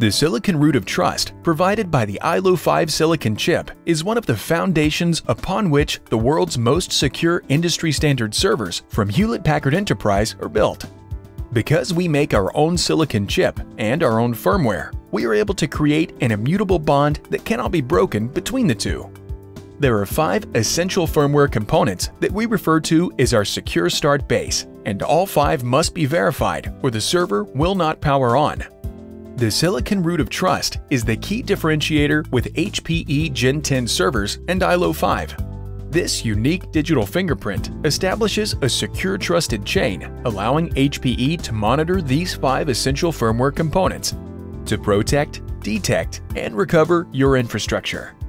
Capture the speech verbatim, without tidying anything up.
The Silicon Root of Trust, provided by the I L O five silicon chip, is one of the foundations upon which the world's most secure industry-standard servers from Hewlett Packard Enterprise are built. Because we make our own silicon chip and our own firmware, we are able to create an immutable bond that cannot be broken between the two. There are five essential firmware components that we refer to as our secure start base, and all five must be verified or the server will not power on. The Silicon Root of Trust is the key differentiator with H P E Gen ten servers and I L O five. This unique digital fingerprint establishes a secure trusted chain, allowing H P E to monitor these five essential firmware components to protect, detect, and recover your infrastructure.